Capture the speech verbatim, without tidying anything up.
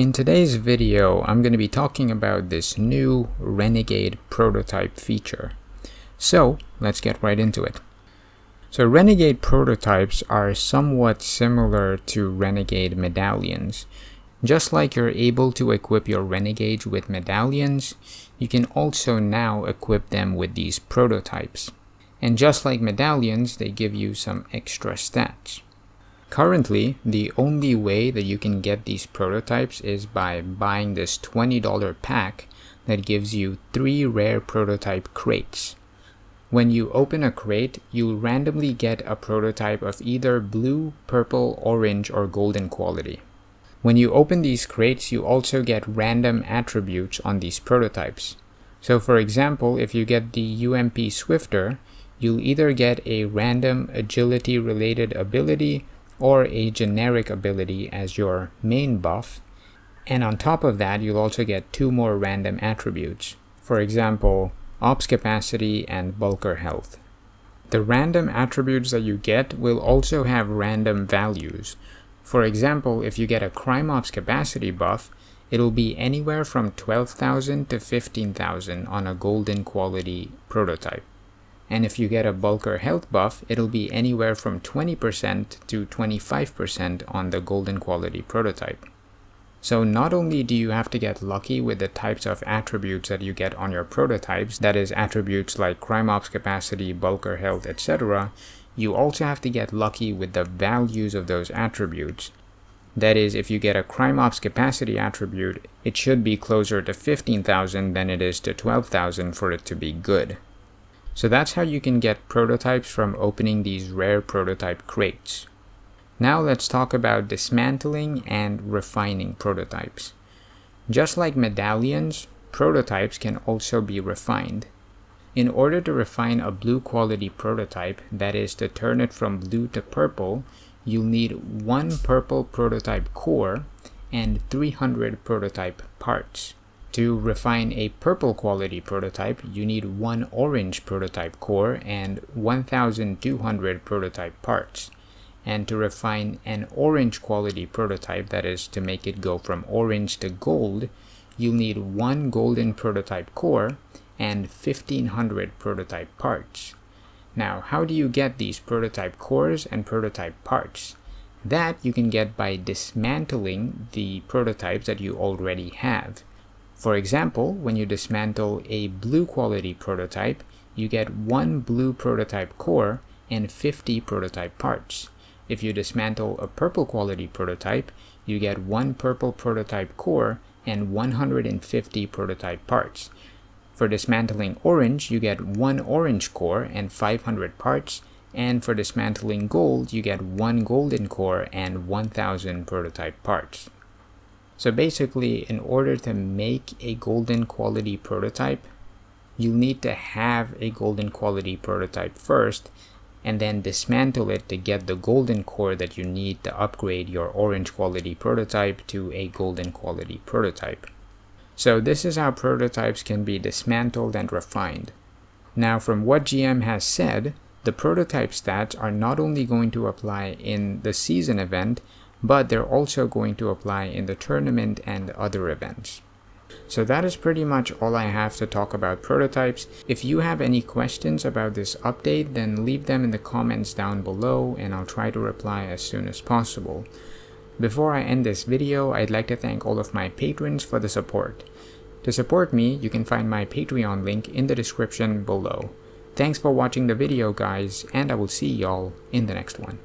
In today's video, I'm going to be talking about this new Renegade prototype feature. So let's get right into it. So Renegade prototypes are somewhat similar to Renegade medallions. Just like you're able to equip your Renegades with medallions, you can also now equip them with these prototypes. And just like medallions, they give you some extra stats. Currently, the only way that you can get these prototypes is by buying this twenty dollar pack that gives you three rare prototype crates. When you open a crate, you'll randomly get a prototype of either blue, purple, orange, or golden quality. When you open these crates, you also get random attributes on these prototypes. So for example, if you get the U M P Swifter, you'll either get a random agility related ability or a generic ability as your main buff, and on top of that you'll also get two more random attributes, for example ops capacity and bulker health. The random attributes that you get will also have random values. For example, if you get a crime ops capacity buff, it'll be anywhere from twelve thousand to fifteen thousand on a golden quality prototype. And if you get a bulker health buff, it'll be anywhere from twenty percent to twenty-five percent on the golden quality prototype. So not only do you have to get lucky with the types of attributes that you get on your prototypes, that is attributes like crime ops capacity, bulker health, et cetera, you also have to get lucky with the values of those attributes. That is, if you get a crime ops capacity attribute, it should be closer to fifteen thousand than it is to twelve thousand for it to be good. So that's how you can get prototypes from opening these rare prototype crates. Now let's talk about dismantling and refining prototypes. Just like medallions, prototypes can also be refined. In order to refine a blue quality prototype, that is to turn it from blue to purple, you'll need one purple prototype core and three hundred prototype parts. To refine a purple quality prototype, you need one orange prototype core and one thousand two hundred prototype parts. And to refine an orange quality prototype, that is to make it go from orange to gold, you'll need one golden prototype core and fifteen hundred prototype parts. Now, how do you get these prototype cores and prototype parts? That you can get by dismantling the prototypes that you already have. For example, when you dismantle a blue quality prototype, you get one blue prototype core and fifty prototype parts. If you dismantle a purple quality prototype, you get one purple prototype core and one hundred fifty prototype parts. For dismantling orange, you get one orange core and five hundred parts, and for dismantling gold, you get one golden core and one thousand prototype parts. So basically, in order to make a golden quality prototype, you need to have a golden quality prototype first, and then dismantle it to get the golden core that you need to upgrade your orange quality prototype to a golden quality prototype. So this is how prototypes can be dismantled and refined. Now, from what G M has said, the prototype stats are not only going to apply in the season event, but they're also going to apply in the tournament and other events. So that is pretty much all I have to talk about prototypes. If you have any questions about this update, then leave them in the comments down below and I'll try to reply as soon as possible. Before I end this video, I'd like to thank all of my patrons for the support. To support me, you can find my Patreon link in the description below. Thanks for watching the video, guys, and I will see y'all in the next one.